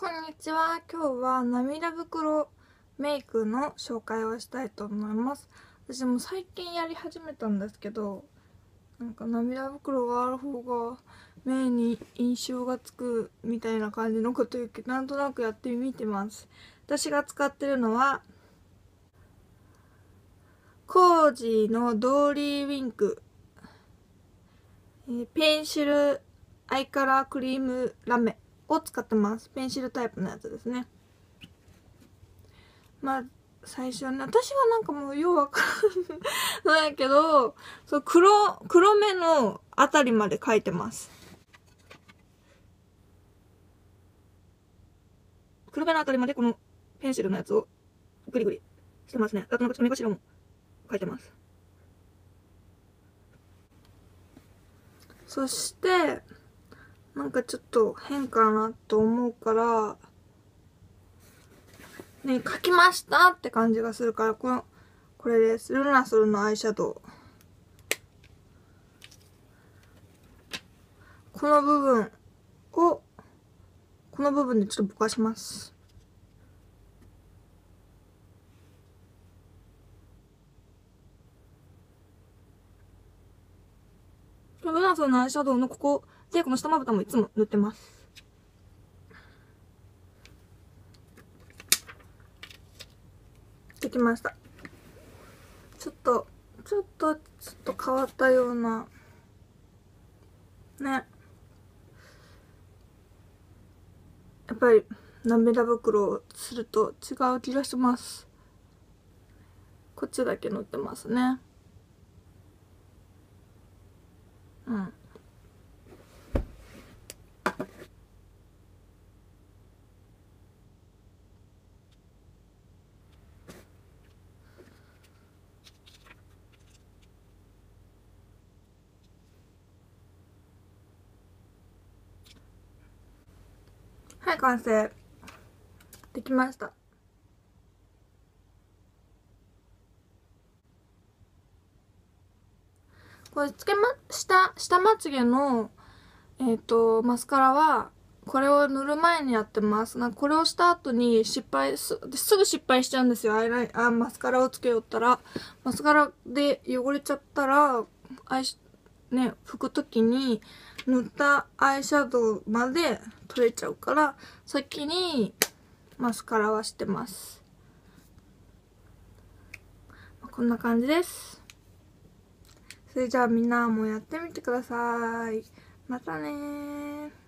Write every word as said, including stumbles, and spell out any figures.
こんにちは。今日は涙袋メイクの紹介をしたいと思います。私も最近やり始めたんですけど、なんか涙袋がある方が目に印象がつくみたいな感じのこと言うけど、なんとなくやってみてます。私が使ってるのはコージーのドーリーウィンク、えー、ペンシルアイカラークリームラメを使ってます。ペンシルタイプのやつですね。まあ最初ね、私はなんかもうようわからないけど、そう黒黒目のあたりまで描いてます。黒目のあたりまでこのペンシルのやつをグリグリしてますね。あとなんか目頭も描いてます。そしてなんかちょっと変かなと思うから、ね、描きましたって感じがするから、この、これです。ルナスルのアイシャドウ。この部分を、この部分でちょっとぼかします。ルナスルのアイシャドウのここ、で、この下まぶたもいつも塗ってます。できました。ちょっと、ちょっと、ちょっと変わったような。ね。やっぱり、涙袋をすると違う気がします。こっちだけ塗ってますね。うん。はい、完成できました。これつけました下まつげのえっとマスカラはこれを塗る前にやってます。なんかこれをした後に失敗 す, すぐ失敗しちゃうんですよ。アイライあマスカラをつけよったらマスカラで汚れちゃったらアイシね、拭くときに塗ったアイシャドウまで取れちゃうから、先にマスカラはしてます。こんな感じです。それじゃあみんなもやってみてください。またねー。